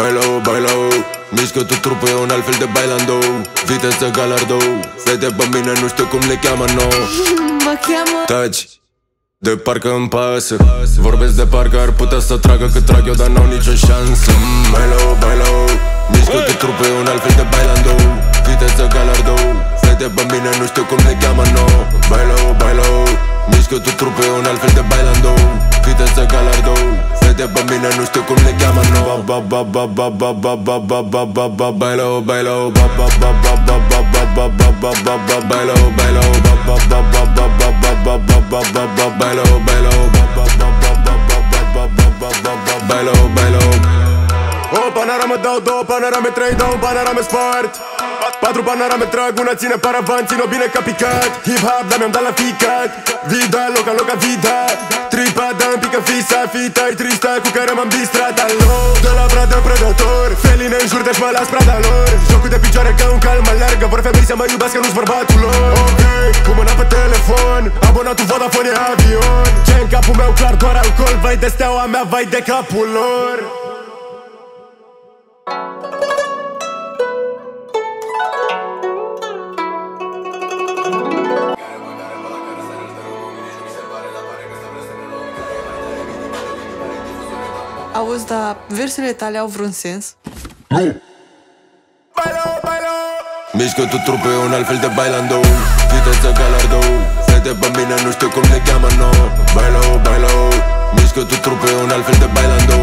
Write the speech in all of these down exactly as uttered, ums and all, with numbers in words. Bailao, bailao, mișcă tu trupul, e un alt fel de bailando. Viteză galardou, fete pe mine, nu știu cum le cheamă, no. Mă cheamă Taci, de parcă îmi pasă. Vorbesc de parcă ar putea să tragă cât trag eu, dar n-au nicio șansă. Bailao, bailao, mișcă tu trupul, e un alt fel de bailando. Viteză galardou, fete pe mine, nu știu cum le cheamă, no. Bailao, bailao, mișcă tu trupul, e un alt fel de bailando. Viteză galardou, fete pe mine, nu știu cum le cheamă, no. Ba ba ba ba ba ba ba ba ba ba ba bailao, bailao, ba ba ba ba ba ba ba ba ba ba ba bailao, bailao, ba ba ba ba ba ba ba ba ba ba ba bailao, bailao, ba ba ba ba ba ba ba ba ba bailao, bailao. O panorame dau, două panorame, trei dau, un panorame spart. Patru panorame trag, una ține paravan, țin-o bine ca picat. Hip-hop, dar mi-am dat la ficat. Vida, loca, loca, vida. Tripada-mi pică fisa, fita-i trista cu care m-am distrat. Alo, de la bradă prădător, feline în jur, deci mă las prada lor. Jocul de picioare ca un cal mă leargă, vor femei să mă iubească, nu-s bărbatul lor. Ok, cu mâna pe telefon, abonatul Vodafone e avion. Ce în capul meu clar, doar alcool, vai de steaua mea, vai de capul lor. Auzi, dar versurile tale au vreun sens? Nu! Bailao, bailao! Mișcă tu trupul, e un alt fel de bailando. Viteză galardou, fete pe mine, nu știu cum le cheamă, no. Bailao, bailao, mișcă tu trupul, e un alt fel de bailando.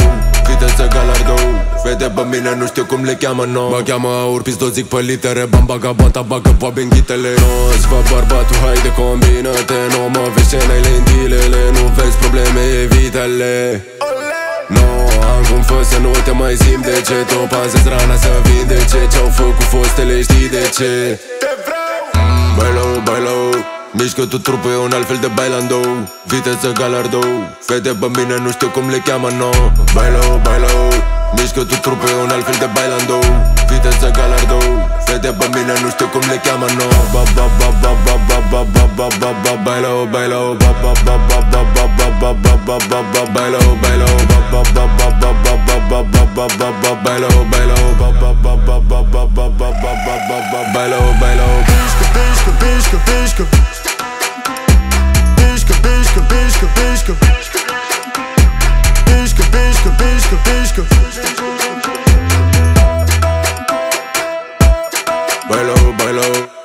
Viteză galardou, fete pe mine, nu știu cum le cheamă, no. Mă cheamă aur, pis-o zic pe litere, bamba gabanta, bagă poabe în ghitele. No-s va bărbatul, haide, combină-te, no. Mă vezi ce-n-ai lentilele, nu vezi probleme, evite-le. Cum fă să nu te mai zindece, te opazezi rana să vindece. Ce-au făcut fostele, știi de ce? Te vreau! Bailao, bailao, mișcă tu trupul, e un alt fel de bailando. Viteză galardou, fete pe mine, nu știu cum le cheamă, no. Bailao, bailao, mișcă tu trupul, e un alt fel de bailando. Viteză galardou, fete pe mine, nu știu cum le cheamă, no. Ba ba ba ba ba ba ba ba ba ba ba bailao, bailao, ba ba ba ba ba ba ba ba ba ba ba bailao, bailao, ba ba ba ba ba ba ba ba ba ba bailao, bailao, ba ba ba ba ba ba ba ba ba ba ba bailao, bailao. Piscă, piscă, piscă, piscă. Piscă, piscă, piscă, piscă. Piscă, piscă, piscă, piscă. Bailao, bailao.